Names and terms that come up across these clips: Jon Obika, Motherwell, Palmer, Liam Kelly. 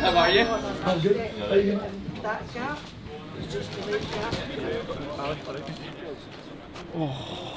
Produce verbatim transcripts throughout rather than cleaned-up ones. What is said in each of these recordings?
How are you? I'm good. How are you? That gap is just a big gap. Oh.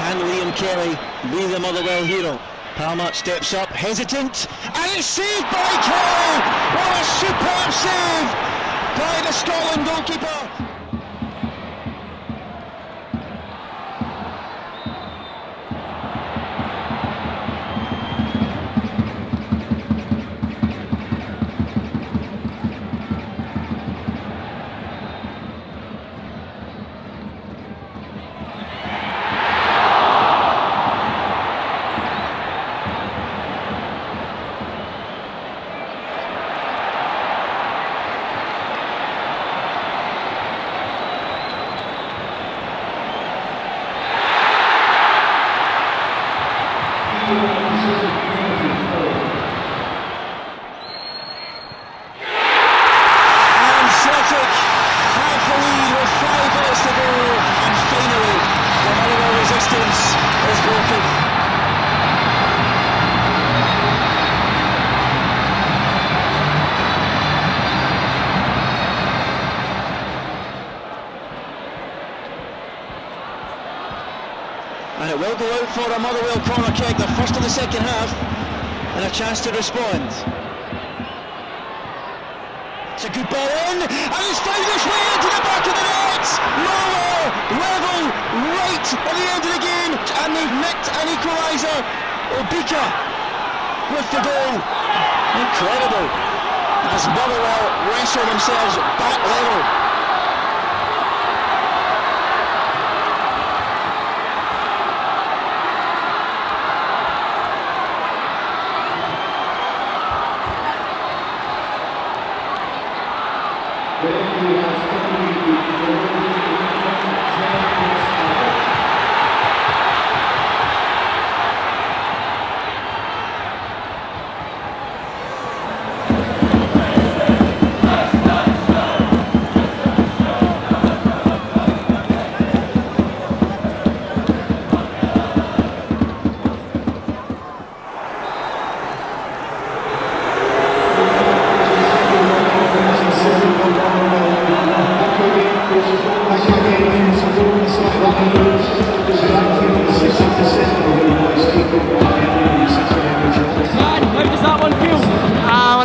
And Liam Kelly be the Motherwell hero. Palmer steps up, hesitant, and it's saved by Kelly! What a superb save by the Scotland goalkeeper! And it will go out for a Motherwell corner kick, the first of the second half, and a chance to respond. It's a good ball in, and it's found its way into the back of the net! Motherwell level right at the end of the game, and they've nicked an equaliser. Obika with the goal. Incredible, as Motherwell wrestle themselves back level.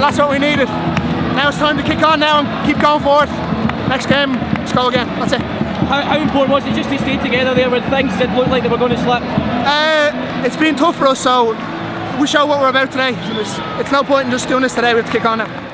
That's what we needed. Now it's time to kick on now and keep going forward. Next game, score again. That's it. how, how important was it just to stay together there when things did look like they were going to slip? Uh, it's been tough for us, so we show what we're about today. It's no point in just doing this today, we have to kick on now.